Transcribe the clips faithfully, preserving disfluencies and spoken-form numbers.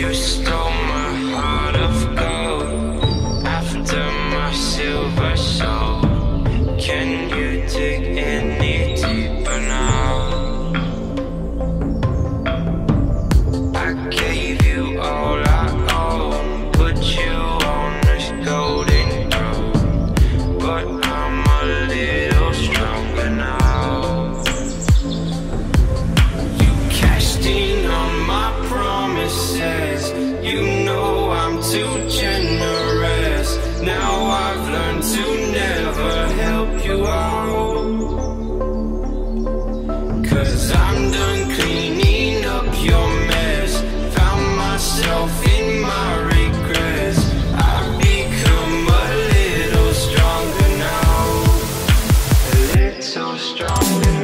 You stole my heart of gold after my silver soul. Can you dig any deeper now? I gave you all I own, put you on this golden throne, but I'm a little stronger now. You cashed in on my promises, you know I'm too generous. Now I've learned to never help you out, 'cause I'm done cleaning up your mess. Found myself in my regrets. I've become a little stronger now, a little stronger now.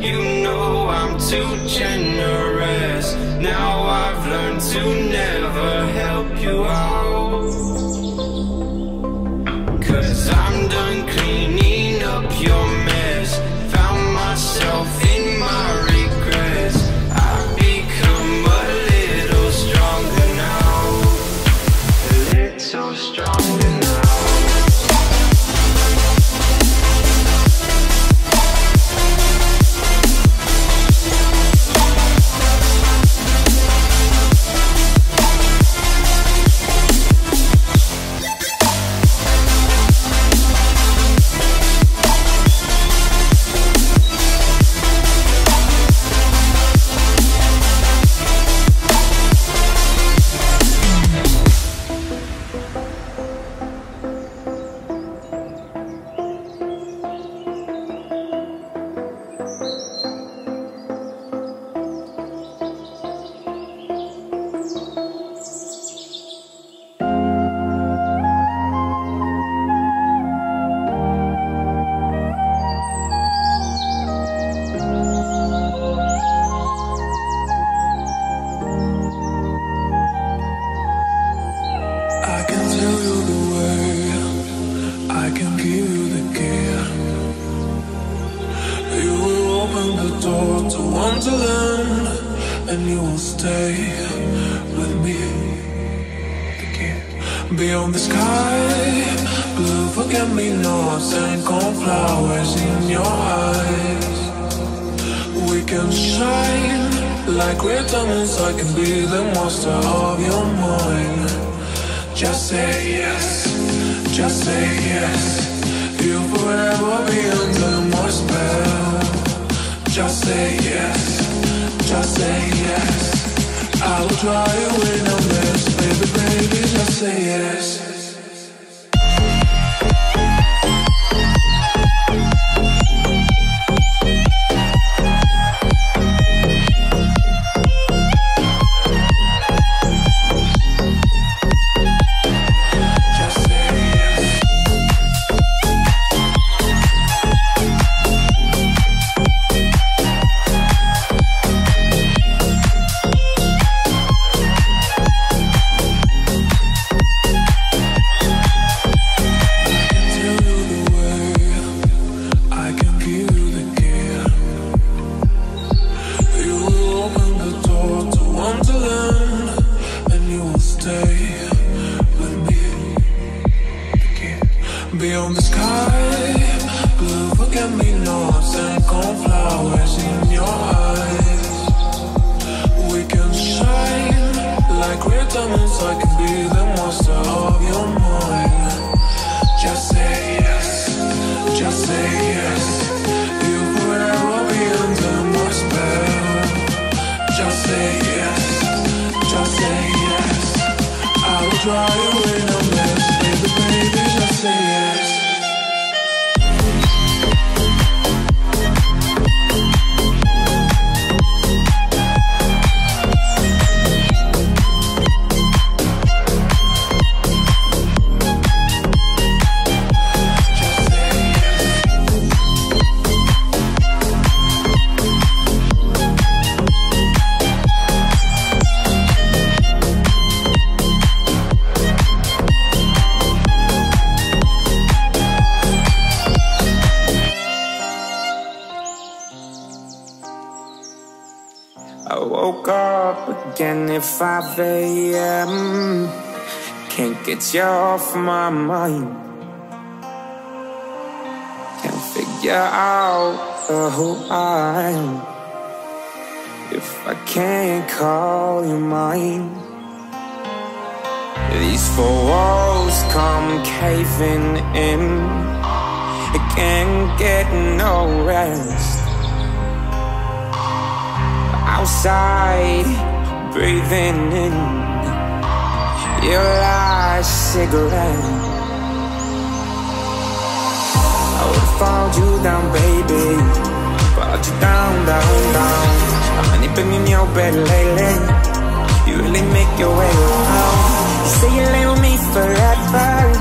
You know I'm too generous. Now I've learned to never help you out, 'cause I'm done cleaning up your mess. Found myself in my regrets. I've become a little stronger now, a little stronger now. And you will stay with me. Beyond the sky, blue forget-me-nots and cornflowers in your eyes. We can shine like we're diamonds. I can be the monster of your mind. Just say yes, just say yes. You'll forever be under my spell. Just say yes, just say yes. I will draw you in on this. Baby, baby, just say yes. Beyond the sky, blue, look at me now, I'm second flowers in your eyes. We can shine like red diamonds, I can be the monster of your mind. Just say yes, just say yes, you forever be under my spell. Just say yes, just say yes, I will try away. Say yes. I woke up again at five A M Can't get you off my mind. Can't figure out who I am if I can't call you mine. These four walls come caving in. I can't get no rest. Outside, breathing in your last cigarette. I would've found you down, baby, found you down, down, down. How many been in your bed lately? You really make your way around. You say you lay with me forever,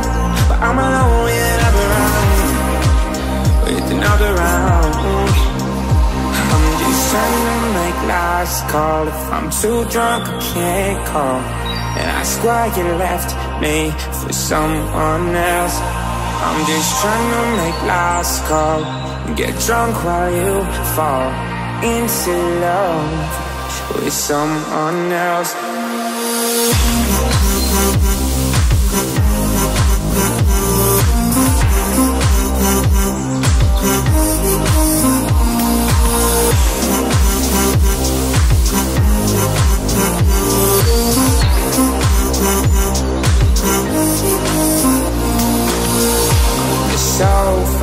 but I'm alone with another round, with another round. Trying to make last call. If I'm too drunk, I can't call, and ask why you left me for someone else. I'm just trying to make last call and get drunk while you fall into love with someone else.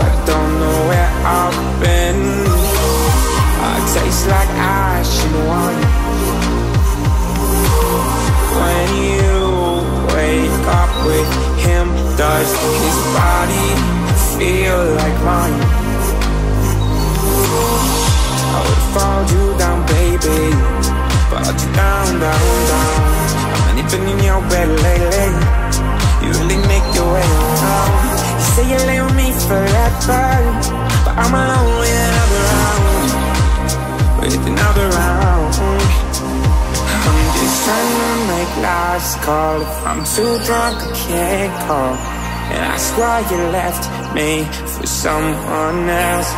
I don't know where I've been. I taste like ash and wine. When you wake up with him, does his body feel like mine? I would fold you down, baby, fold you down, down, down. How many been in your bed lately? You really make your way around. You say you lay with me forever, but I'm alone with another round, with another round. I'm just trying to make last call. If I'm too drunk, I can't call, and ask why you left me for someone else.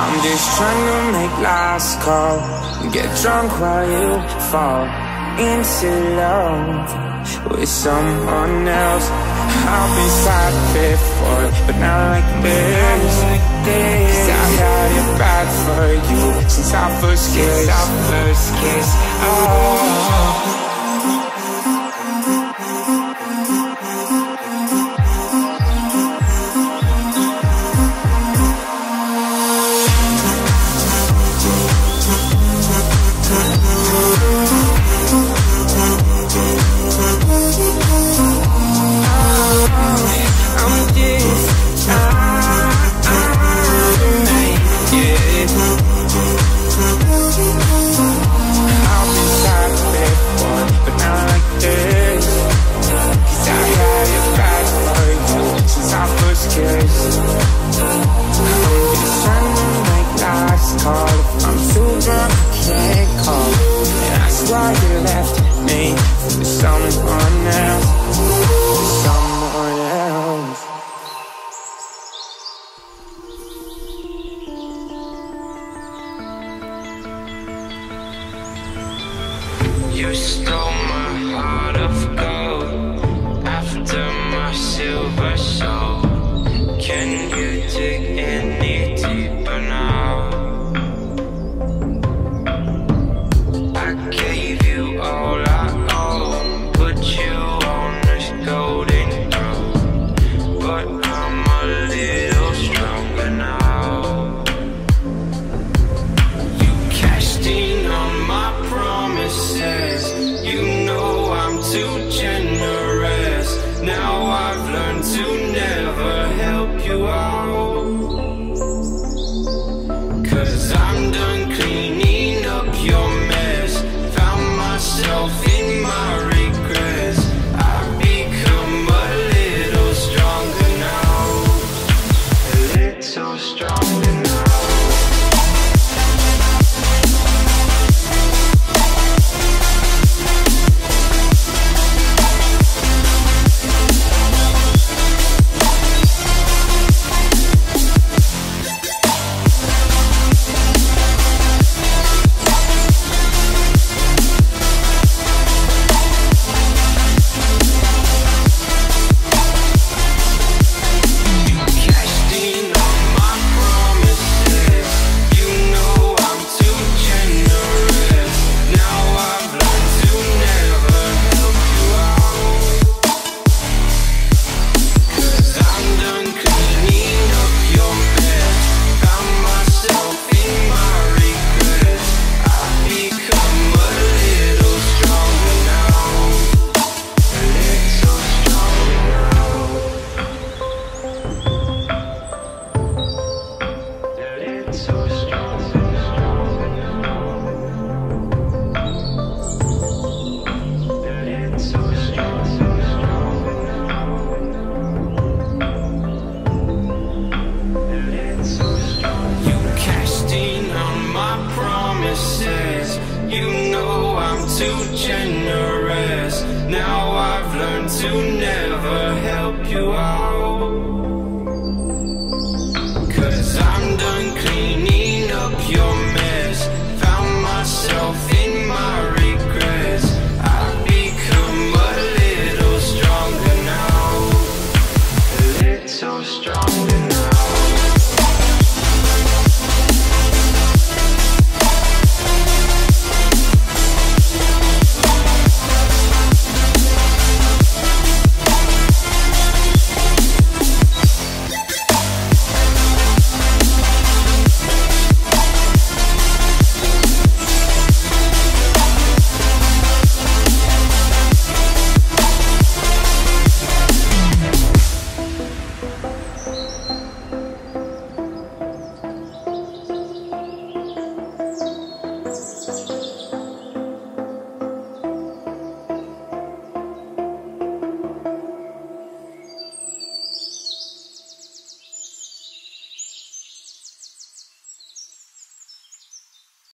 I'm just trying to make last call and get drunk while you fall into love with someone else. I've been sad before, but not like this. Cause I had it bad for you since our first kiss, our first kiss. Oh. You stole my heart of gold after my silver soul. you out. Cause I'm done cleaning up your mess. Found myself in my regrets. I've become a little stronger now. A little stronger now. You know I'm too generous. Now I've learned to never help you out. Cause I'm done cleaning up your mess. Found myself in my regrets. I've become a little stronger now. A little stronger now.